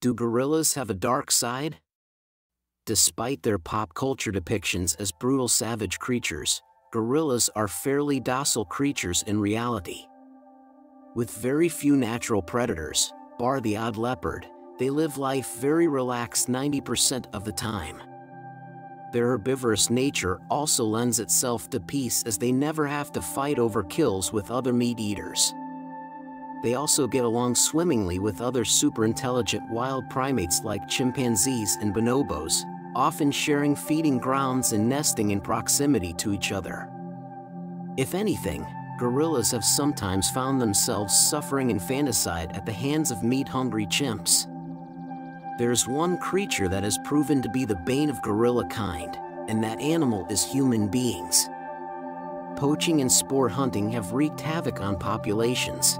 Do gorillas have a dark side? Despite their pop culture depictions as brutal savage creatures, gorillas are fairly docile creatures in reality. With very few natural predators, bar the odd leopard, they live life very relaxed 90% of the time. Their herbivorous nature also lends itself to peace as they never have to fight over kills with other meat eaters. They also get along swimmingly with other super-intelligent wild primates like chimpanzees and bonobos, often sharing feeding grounds and nesting in proximity to each other. If anything, gorillas have sometimes found themselves suffering infanticide at the hands of meat-hungry chimps. There's one creature that has proven to be the bane of gorilla kind, and that animal is human beings. Poaching and sport hunting have wreaked havoc on populations.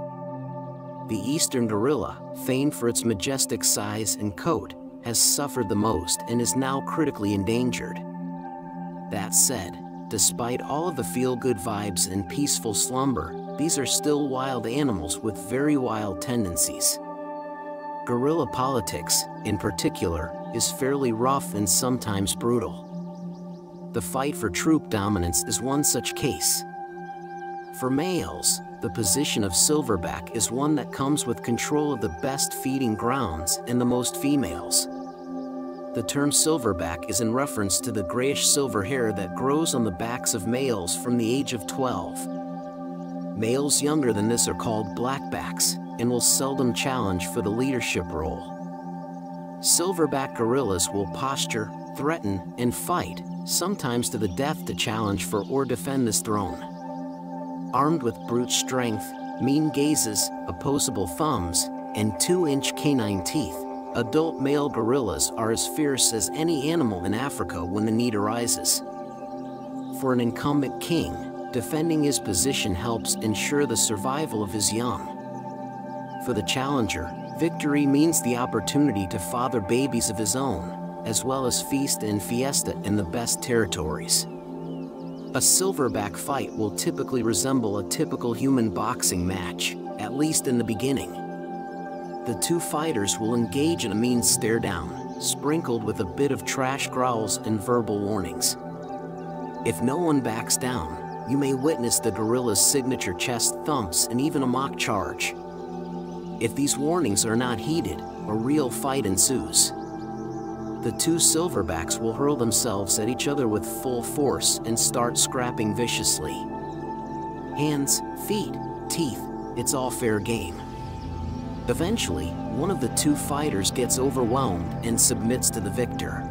The eastern gorilla, famed for its majestic size and coat, has suffered the most and is now critically endangered. That said, despite all of the feel-good vibes and peaceful slumber, these are still wild animals with very wild tendencies. Gorilla politics, in particular, is fairly rough and sometimes brutal. The fight for troop dominance is one such case. For males, the position of silverback is one that comes with control of the best feeding grounds and the most females. The term silverback is in reference to the grayish-silver hair that grows on the backs of males from the age of 12. Males younger than this are called blackbacks and will seldom challenge for the leadership role. Silverback gorillas will posture, threaten, and fight, sometimes to the death to challenge for or defend this throne. Armed with brute strength, mean gazes, opposable thumbs, and 2-inch canine teeth, adult male gorillas are as fierce as any animal in Africa when the need arises. For an incumbent king, defending his position helps ensure the survival of his young. For the challenger, victory means the opportunity to father babies of his own, as well as feast and fiesta in the best territories. A silverback fight will typically resemble a typical human boxing match, at least in the beginning. The two fighters will engage in a mean stare-down, sprinkled with a bit of trash growls and verbal warnings. If no one backs down, you may witness the gorilla's signature chest thumps and even a mock charge. If these warnings are not heeded, a real fight ensues. The two silverbacks will hurl themselves at each other with full force and start scrapping viciously. Hands, feet, teeth, it's all fair game. Eventually, one of the two fighters gets overwhelmed and submits to the victor.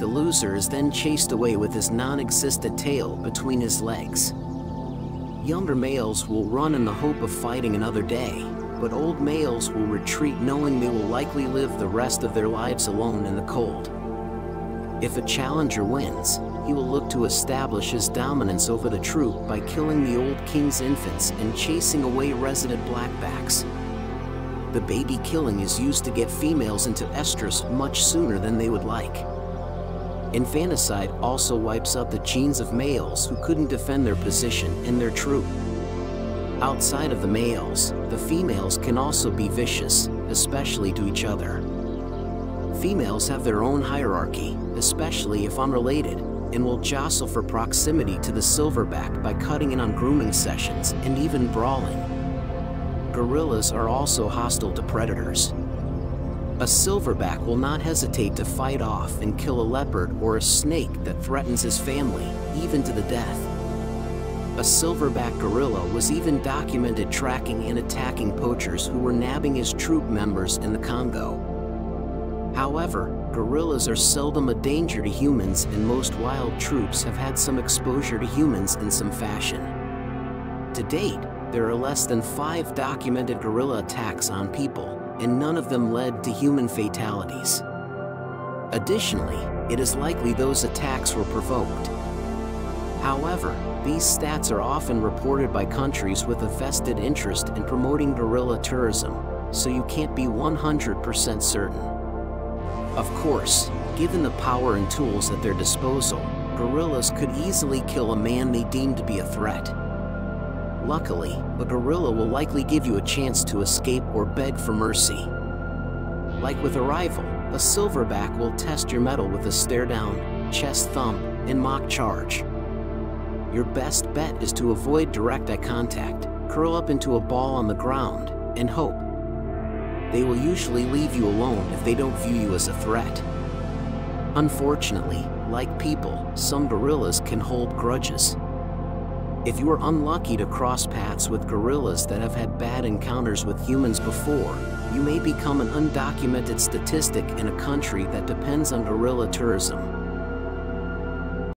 The loser is then chased away with his non-existent tail between his legs. Younger males will run in the hope of fighting another day, but old males will retreat knowing they will likely live the rest of their lives alone in the cold. If a challenger wins, he will look to establish his dominance over the troop by killing the old king's infants and chasing away resident blackbacks. The baby killing is used to get females into estrus much sooner than they would like. Infanticide also wipes out the genes of males who couldn't defend their position in their troop. Outside of the males, the females can also be vicious, especially to each other. Females have their own hierarchy, especially if unrelated, and will jostle for proximity to the silverback by cutting in on grooming sessions and even brawling. Gorillas are also hostile to predators. A silverback will not hesitate to fight off and kill a leopard or a snake that threatens his family, even to the death. A silverback gorilla was even documented tracking and attacking poachers who were nabbing his troop members in the Congo. However, gorillas are seldom a danger to humans, and most wild troops have had some exposure to humans in some fashion. To date, there are less than 5 documented gorilla attacks on people, and none of them led to human fatalities. Additionally, it is likely those attacks were provoked. However, these stats are often reported by countries with a vested interest in promoting gorilla tourism, so you can't be 100% certain. Of course, given the power and tools at their disposal, gorillas could easily kill a man they deem to be a threat. Luckily, a gorilla will likely give you a chance to escape or beg for mercy. Like with a rifle, a silverback will test your mettle with a stare down, chest thump, and mock charge. Your best bet is to avoid direct eye contact, curl up into a ball on the ground, and hope. They will usually leave you alone if they don't view you as a threat. Unfortunately, like people, some gorillas can hold grudges. If you are unlucky to cross paths with gorillas that have had bad encounters with humans before, you may become an undocumented statistic in a country that depends on gorilla tourism.